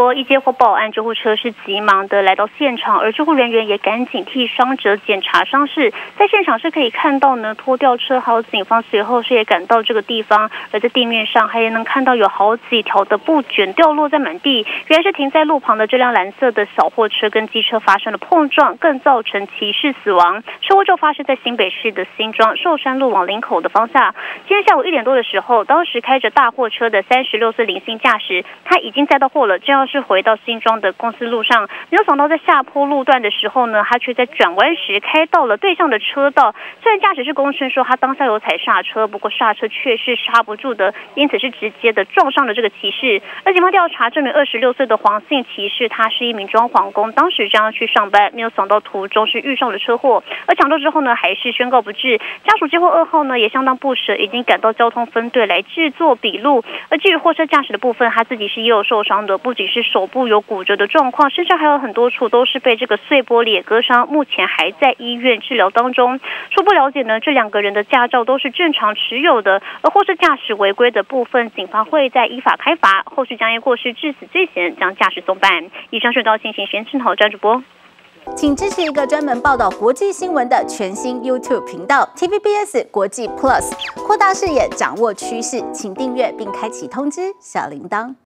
说一接获报案，救护车是急忙的来到现场，而救护人员也赶紧替伤者检查伤势。在现场是可以看到呢，拖吊车还有警方随后是也赶到这个地方，而在地面上还能看到有好几条的布卷掉落在满地。原来是停在路旁的这辆蓝色的小货车跟机车发生了碰撞，更造成骑士死亡。车祸就发生在新北市的新庄寿山路往林口的方向。今天下午1点多的时候，当时开着大货车的36岁林姓驾驶，他已经载到货了，正要是回到新庄的公司路上，没有想到在下坡路段的时候呢，他却在转弯时开到了对向的车道。虽然驾驶是供称说他当下有踩刹车，不过刹车却是刹不住的，因此是直接的撞上了这个骑士。而警方调查证明，26岁的黄姓骑士他是一名装潢工，当时将要去上班，没有想到途中是遇上了车祸，而抢救之后呢还是宣告不治。家属接获噩耗呢也相当不舍，已经赶到交通分队来制作笔录。而至于货车驾驶的部分，他自己是也有受伤的，不仅是手部有骨折的状况，身上还有很多处都是被这个碎玻璃割伤，目前还在医院治疗当中。初步了解呢，这两个人的驾照都是正常持有的，而货车驾驶违规的部分，警方会在依法开罚，后续将依过失致死罪嫌将驾驶送办。以上是到进行宣讯，好，张主播。请支持一个专门报道国际新闻的全新 YouTube 频道 TVBS 国际 Plus， 扩大视野，掌握趋势，请订阅并开启通知小铃铛。